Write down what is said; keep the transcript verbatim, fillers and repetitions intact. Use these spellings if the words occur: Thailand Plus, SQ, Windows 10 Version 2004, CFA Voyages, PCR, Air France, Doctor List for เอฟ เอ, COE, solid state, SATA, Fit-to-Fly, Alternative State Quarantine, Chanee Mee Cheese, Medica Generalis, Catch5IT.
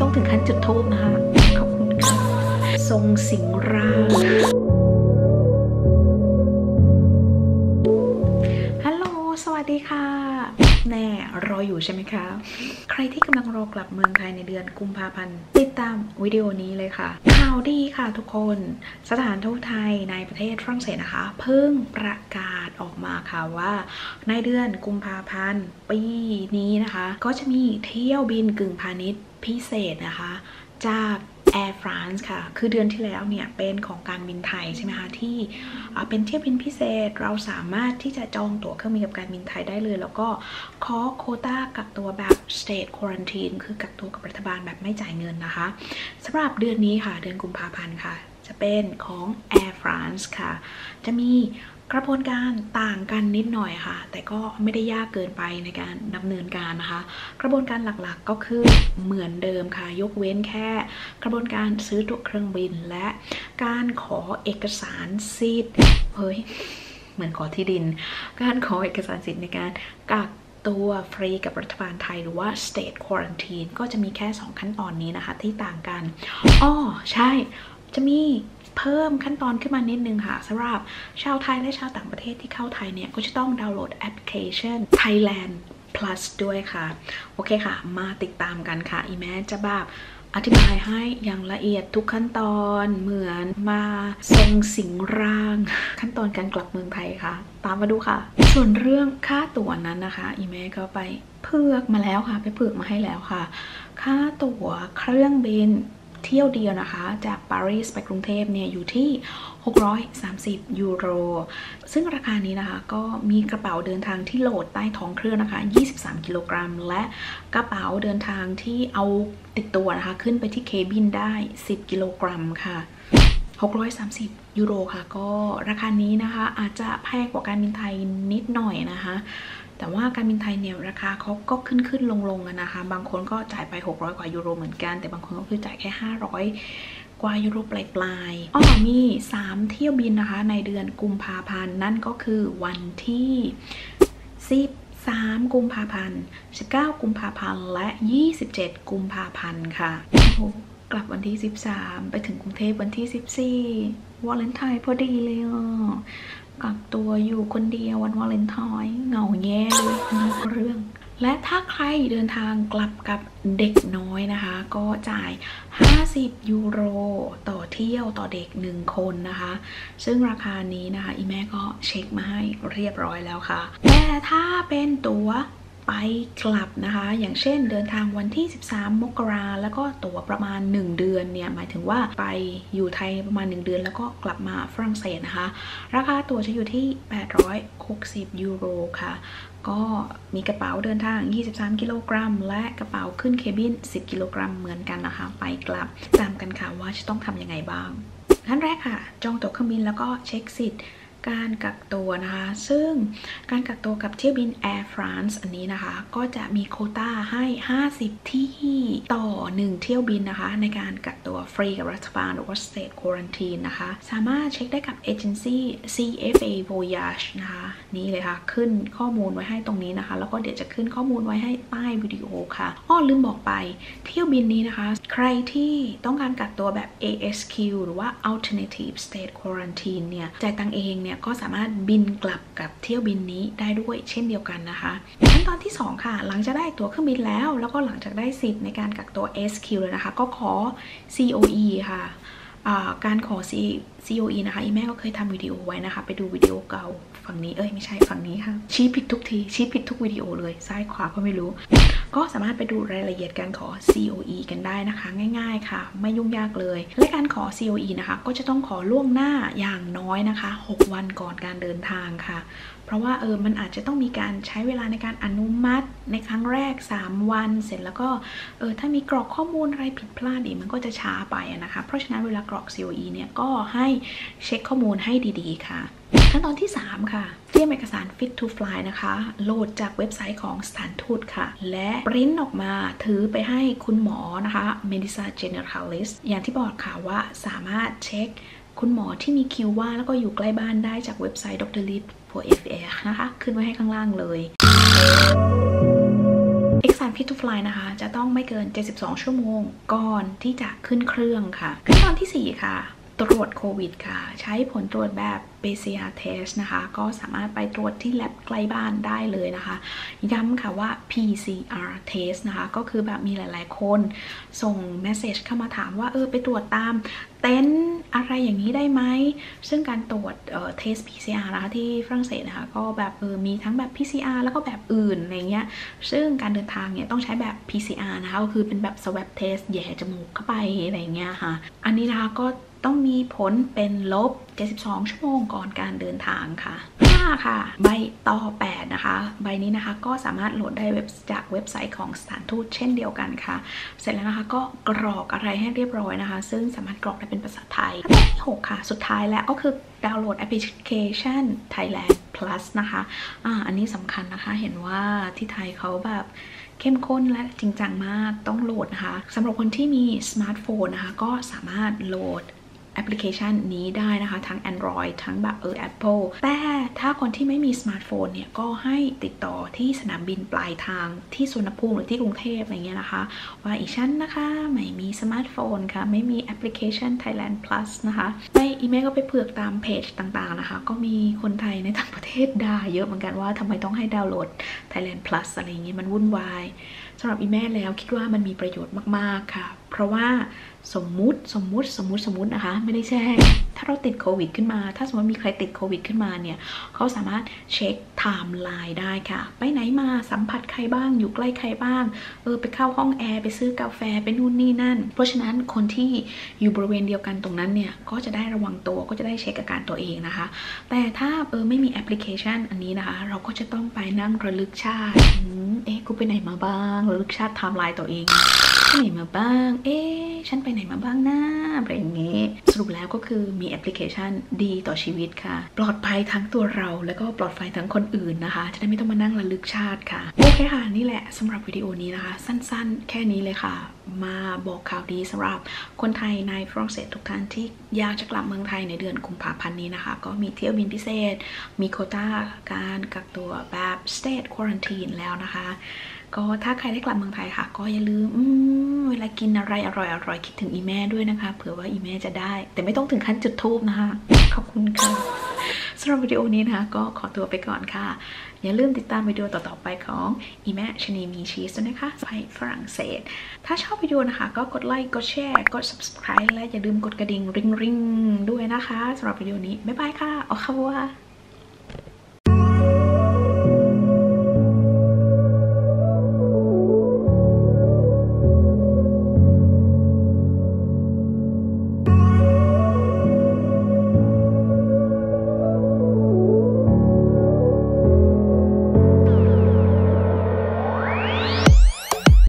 ต้องถึงขั้นจุดทูปนะคะขอบคุณค่ะทรงสิงร่างฮัลโหลสวัสดีค่ะแน่รออยู่ใช่ไหมคะใครที่กำลังรอกลับเมืองไทยในเดือนกุมภาพันธ์ติดตามวิดีโอนี้เลยค่ะข่าวดีค่ะทุกคนสถานทูตไทยในประเทศฝรั่งเศสนะคะเพิ่งประกาศออกมาค่ะว่าในเดือนกุมภาพันธ์ปีนี้นะคะก็จะมีเที่ยวบินกึ่งพาณิชย์พิเศษนะคะจาก Air France ค่ะคือเดือนที่แล้วเนี่ยเป็นของการบินไทยใช่ไหมคะที่เป็นเที่ยวบินพิเศษเราสามารถที่จะจองตั๋วเครื่องบินกับการบินไทยได้เลยแล้วก็ขอโควต้ากักตัวแบบ State Quarantine คือกักตัวกับรัฐบาลแบบไม่จ่ายเงินนะคะสำหรับเดือนนี้ค่ะเดือนกุมภาพันธ์ค่ะจะเป็นของ Air France ค่ะจะมีกระบวนการต่างกันนิดหน่อยค่ะแต่ก็ไม่ได้ยากเกินไปในการดำเนินการนะคะกระบวนการหลักๆก็คือเหมือนเดิมค่ะยกเว้นแค่กระบวนการซื้อตั๋วเครื่องบินและการขอเอกสารสิทธิ์เฮ้ยเหมือนขอที่ดินการขอเอกสารสิทธิ์ในการกักตัวฟรีกับรัฐบาลไทยหรือว่า State Quarantine ก็จะมีแค่สองขั้นตอนนี้นะคะที่ต่างกันอ้อใช่จะมีเพิ่มขั้นตอนขึ้นมานิดนึงค่ะสำหรับชาวไทยและชาวต่างประเทศที่เข้าไทยเนี่ยก็จะต้องดาวน์โหลดแอปพลิเคชัน Thailand Plus ด้วยค่ะโอเคค่ะมาติดตามกันค่ะอีแม้จะแบบอธิบายให้อย่างละเอียดทุกขั้นตอนเหมือนมาทรงสิงร่างขั้นตอนการกลับเมืองไทยค่ะตามมาดูค่ะส่วนเรื่องค่าตั๋วนั้นนะคะอีแม่ก็ไปเผือกมาแล้วค่ะไปเผือกมาให้แล้วค่ะค่าตั๋วเครื่องบินเที่ยวเดียวนะคะจากปารีสไปกรุงเทพเนี่ยอยู่ที่หกร้อยสามสิบยูโรซึ่งราคานี้นะคะก็มีกระเป๋าเดินทางที่โหลดใต้ท้องเครื่องนะคะยี่สิบสามกิโลกรัมและกระเป๋าเดินทางที่เอาติดตัวนะคะขึ้นไปที่เคบินได้สิบกิโลกรัมค่ะหกร้อยสามสิบยูโรค่ะก็ราคานี้นะคะอาจจะแพงกว่าการบินไทยนิดหน่อยนะคะแต่ว่าการบินไทยเนี่ยราคาเขาก็ขึ้นขึ้นลงลงกันนะคะบางคนก็จ่ายไปหกร้อยกว่ายูโรเหมือนกันแต่บางคนก็คือจ่ายแค่ห้าร้อยกว่ายูโรปลายปลายอ๋อมีสามเที่ยวบินนะคะในเดือนกุมภาพันธ์นั่นก็คือวันที่สิบสามกุมภาพันธ์สิบเก้ากุมภาพันธ์และยี่สิบเจ็ดกุมภาพันธ์ค่ะกลับวันที่สิบสามไปถึงกรุงเทพวันที่สิบสี่วาเลนไทน์พอดีเลยอ่ะกักตัวอยู่คนเดียววันวาเลนไทน์เหงาแย่เลยนอกเรื่องและถ้าใครเดินทางกลับกับเด็กน้อยนะคะก็จ่ายห้าสิบยูโรต่อเที่ยวต่อเด็กหนึ่งคนนะคะซึ่งราคานี้นะคะอีแม่ก็เช็คมาให้เรียบร้อยแล้วค่ะแต่ถ้าเป็นตัวไปกลับนะคะอย่างเช่นเดินทางวันที่สิบสามมกราแล้วก็ตั๋วประมาณหนึ่งเดือนเนี่ยหมายถึงว่าไปอยู่ไทยประมาณหนึ่งเดือนแล้วก็กลับมาฝรั่งเศสนะคะราคาตั๋วจะอยู่ที่แปดร้อยหกสิบยูโรค่ะก็มีกระเป๋าเดินทางยี่สิบสามกิโลกรัมและกระเป๋าขึ้นเคบินสิบกิโลกรัมเหมือนกันนะคะไปกลับตามกันค่ะว่าจะต้องทำยังไงบ้างขั้นแรกค่ะจองตั๋วเครื่องบินแล้วก็เช็คสิทธิ์การกักตัวนะคะซึ่งการกักตัวกับเที่ยวบิน Air France อันนี้นะคะก็จะมีโควต้าให้ห้าสิบที่ต่อหนึ่งเที่ยวบินนะคะในการกักตัวฟรีกับรัฐบาลหรือว่า State Quarantine นะคะสามารถเช็คได้กับเอเจนซี่ ซี เอฟ เอ Voyages นะคะนี่เลยค่ะขึ้นข้อมูลไว้ให้ตรงนี้นะคะแล้วก็เดี๋ยวจะขึ้นข้อมูลไว้ให้ใต้วิดีโอค่ะอ้อลืมบอกไปเที่ยวบินนี้นะคะใครที่ต้องการกักตัวแบบ เอ เอส คิว หรือว่า Alternative State Quarantine เนี่ยจ่ายตังเองก็สามารถบินกลับกับเที่ยวบินนี้ได้ด้วยเช่นเดียวกันนะคะขั้นตอนที่สองค่ะหลังจากได้ตั๋วเครื่องบินแล้วแล้วก็หลังจากได้สิทธิ์ในการกักตัว เอส คิว เลยนะคะก็ขอ ซี โอ อี ค่ะการขอ ซี โอ อี นะคะอีแม่ก็เคยทำวิดีโอไว้นะคะไปดูวิดีโอเก่าฝั่งนี้เอ้ยไม่ใช่ฝั่งนี้ค่ะชี้ผิดทุกทีชี้ผิดทุกวิดีโอเลยซ้ายขวาก็ไม่รู้ก็สามารถไปดูรายละเอียดการขอ ซี โอ อี กันได้นะคะง่ายๆค่ะไม่ยุ่งยากเลยและการขอ ซี โอ อี นะคะก็จะต้องขอล่วงหน้าอย่างน้อยนะคะหกวันก่อนการเดินทางค่ะเพราะว่าเออมันอาจจะต้องมีการใช้เวลาในการอนุมัติในครั้งแรกสามวันเสร็จแล้วก็เออถ้ามีกรอกข้อมูลอะไรผิดพลาดอีกมันก็จะช้าไปนะคะเพราะฉะนั้นเวลากรอก ซี โอ อี เนี่ยก็ให้เช็คข้อมูลให้ดีๆค่ะขั้นตอนที่สามค่ะเตรียมเอกสาร Fit-to-Fly นะคะโหลดจากเว็บไซต์ของสถานทูตค่ะและปริ้นออกมาถือไปให้คุณหมอนะคะ Medica Generalis อย่างที่บอกค่ะว่าสามารถเช็คคุณหมอที่มีคิวว่าแล้วก็อยู่ใกล้บ้านได้จากเว็บไซต์ Doctor List for เอฟ เอ นะคะขึ้นไว้ให้ข้างล่างเลยเอก สารFit-to-Flyนะคะจะต้องไม่เกินเจ็ดสิบสองชั่วโมงก่อนที่จะขึ้นเครื่องค่ะขั้นตอนที่สี่ค่ะตรวจโควิดค่ะใช้ผลตรวจแบบ พี ซี อาร์ test นะคะก็สามารถไปตรวจที่แลบใกล้บ้านได้เลยนะคะย้ำค่ะว่า พี ซี อาร์ test นะคะก็คือแบบมีหลายๆคนส่ง message เข้ามาถามว่าเออไปตรวจตามเต็นท์อะไรอย่างนี้ได้ไหมซึ่งการตรวจเอ่อ test พี ซี อาร์ นะคะที่ฝรั่งเศสนะคะก็แบบเออมีทั้งแบบ พี ซี อาร์ แล้วก็แบบอื่นอะไรเงี้ยซึ่งการเดินทางเนี่ยต้องใช้แบบ พี ซี อาร์ นะคะก็คือเป็นแบบ swab test แย่จมูกเข้าไปอะไรเงี้ยค่ะอันนี้นะคะก็ต้องมีผลเป็นลบเจ็ดสิบสองชั่วโมงก่อนการเดินทางค่ะห้าค่ะใบต่อแปดนะคะใบนี้นะคะก็สามารถโหลดได้เว็บจากเว็บไซต์ของสถานทูตเช่นเดียวกันค่ะเสร็จแล้วนะคะก็กรอกอะไรให้เรียบร้อยนะคะซึ่งสามารถกรอกได้เป็นภาษาไทยข้อที่หกค่ะสุดท้ายแล้วก็คือดาวน์โหลดแอปพลิเคชัน Thailand Plus นะคะอ่าอันนี้สำคัญนะคะเห็นว่าที่ไทยเขาแบบเข้มข้นและจริงจังมากต้องโหลดนะคะสำหรับคนที่มีสมาร์ทโฟนนะคะก็สามารถโหลดแอปพลิเคชันนี้ได้นะคะทั้ง Android ทั้งแบบเออ Apple แต่ถ้าคนที่ไม่มีสมาร์ทโฟนเนี่ยก็ให้ติดต่อที่สนามบินปลายทางที่สุวรรณภูมิหรือที่กรุงเทพอะไรเงี้ยนะคะว่าอีฉันนะคะไม่มีสมาร์ทโฟนค่ะไม่มีแอปพลิเคชัน Thailand Plus นะคะในอีเมลก็ไปเผือกตามเพจต่างๆนะคะก็มีคนไทยในต่างประเทศด่าเยอะเหมือนกันว่าทำไมต้องให้ดาวน์โหลด Thailand Plus อะไรเงี้ยมันวุ่นวายสำหรับอีแม่แล้วคิดว่ามันมีประโยชน์มากๆค่ะเพราะว่าสมมุติสมมุติสมมุติสมมุตินะคะไม่ได้แช่ถ้าเราติดโควิดขึ้นมาถ้าสมมติมีใครติดโควิดขึ้นมาเนี่ยเขาสามารถเช็คไทม์ไลน์ได้ค่ะไปไหนมาสัมผัสใครบ้างอยู่ใกล้ใครบ้างเออไปเข้าห้องแอร์ไปซื้อกาแฟไปนู่นนี่นั่นเพราะฉะนั้นคนที่อยู่บริเวณเดียวกันตรงนั้นเนี่ยก็จะได้ระวังตัวก็จะได้เช็คอาการตัวเองนะคะแต่ถ้าเออไม่มีแอปพลิเคชันอันนี้นะคะเราก็จะต้องไปนั่งระลึกชาติเอ๊ะกูไปไหนมาบ้างระลึกชาติไทม์ไลน์ตัวเองไปไหนมาบ้างเอ๊ะฉันไปไหนมาบ้างนะอะไรอย่างงี้สรุปแล้วก็คือมีแอปพลิเคชันดีต่อชีวิตค่ะปลอดภัยทั้งตัวเราแล้วก็ปลอดภัยทั้งคนอื่นนะคะจะได้ไม่ต้องมานั่งระลึกชาติค่ะโอเคค่ะนี่แหละสำหรับวิดีโอนี้นะคะสั้นๆแค่นี้เลยค่ะมาบอกข่าวดีสำหรับคนไทยในฝรั่งเศสทุกท่านที่อยากจะกลับเมืองไทยในเดือนกุมภาพันธ์นี้นะคะก็มีเที่ยวบินพิเศษมีโควต้าการกักตัวแบบ state quarantine แล้วนะคะก็ถ้าใครได้กลับเมืองไทยค่ะก็อย่าลืมเวลากินอะไรอร่อยอร่อยคิดถึงอีแม่ด้วยนะคะเผื่อว่าอีแม่จะได้แต่ไม่ต้องถึงขั้นจุดธูปนะคะขอบคุณค่ะสำหรับวิดีโอนี้นะคะก็ขอตัวไปก่อนค่ะอย่าลืมติดตามวิดีโอต่อๆไปของอีแม่ชนีมีชีสด้วยนะคะไปฝรั่งเศสถ้าชอบวิดีโอนะคะก็กดไลค์กดแชร์กด subscribe และอย่าลืมกดกระดิ่งริงๆด้วยนะคะสำหรับวิดีโอนี้บ๊ายบายค่ะออคาวะ